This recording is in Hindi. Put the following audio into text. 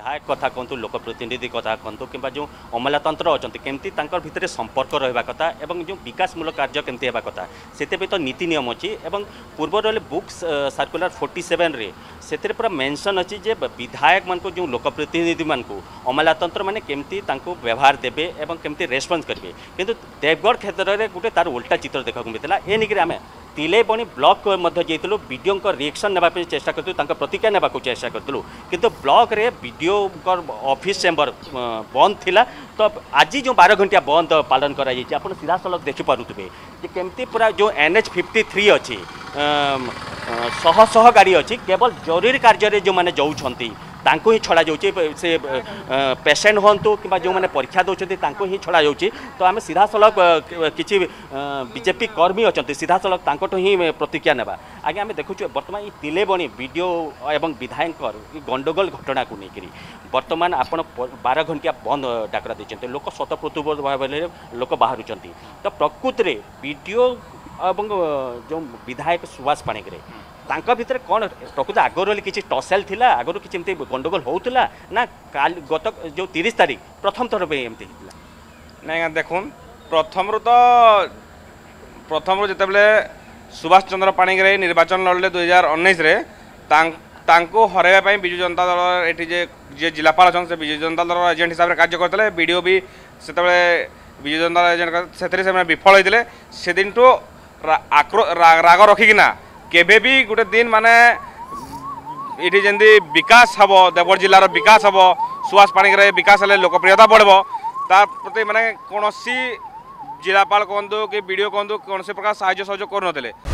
विधायक कथा कहतु लोकप्रतिनिधि कथा कहतु कि जो अमलातंत्र अच्छा केमती भितर संपर्क रहा कथा एवं जो विकासमूलक कार्य केमती होगा कथा से तो नीति नियम अच्छी और पूर्वर बुक्स सर्कुलर 47 रे से पूरा मेनसन अच्छी जे विधायक मान जो लोकप्रतिनिधि मान अमलातंत्र मैंने केमती व्यवहार देवे और केमती रेस्पन्स करेंगे किंतु देवगढ़ क्षेत्र में गोटे तार उल्टा चित्र देखा मिलता है। एनिक आम तिलेबणी ब्लॉक जाइलु बीडीओ रिएक्शन नाप चेषा करूँ प्रतिक्रिया नाक चेषा करूँ कितु ब्लॉक रे बीडीओ ऑफिस चेम्बर बंद थिला तो आज जो 12 घंटा बंद पालन कर सीधा सड़क देखिपे केमती पूरा जो NH 53 अच्छी शह शह गाड़ी अच्छी केवल जरूरी कार्य जो मैंने जाऊँगी तांको ही छड़ा से पेसेंट हूँ कि जो मैंने परीक्षा दौरान ही छड़ा तो आम सीधा सलख किसी बीजेपी कर्मी अच्छा सीधा सलख तक ही प्रतिक्रिया ना आगे आम देखु बर्तमान ये तिलेबणी बीडीओ एवं विधायक गंडगोल घटना को लेकर बर्तमान आप 12 घंटा बंद डाकरा देते लोक शतप्रतिशत भाव लोक बाहर तो प्रकृति में बीडीओ एवं जो विधायक सुभाष पाणिग्राही तांका भितर कौन प्रकृत आगर किसी टसेल थिला आगर किसी गंडगोल होता ना गत जो 30 तारीख प्रथम थर पर एमती ना देखूँ प्रथम जिते सुभाष चंद्र पाणिग्राही निर्वाचन लड़ले 2019 हरैवाई बिजु जनता दल ये जी जिलापाल अच्छा से बिजु जनता दल एजेंट हिसाब से कार्य करते बीडीओ भी से बिजु जनता दल एजेंट से विफल होते से दिन ठूँ राग रखिकिना केबे भी गोटे दिन माने ये जमी विकास हम देवगढ़ जिलार विकास हम सुभाष पाणिग्राही विकास हेल्ले लोकप्रियता बढ़व तार प्रति माने कौन जिलापाल कहतु कि बीडीओ कहतु कौन प्रकार साहय सहयोग कर।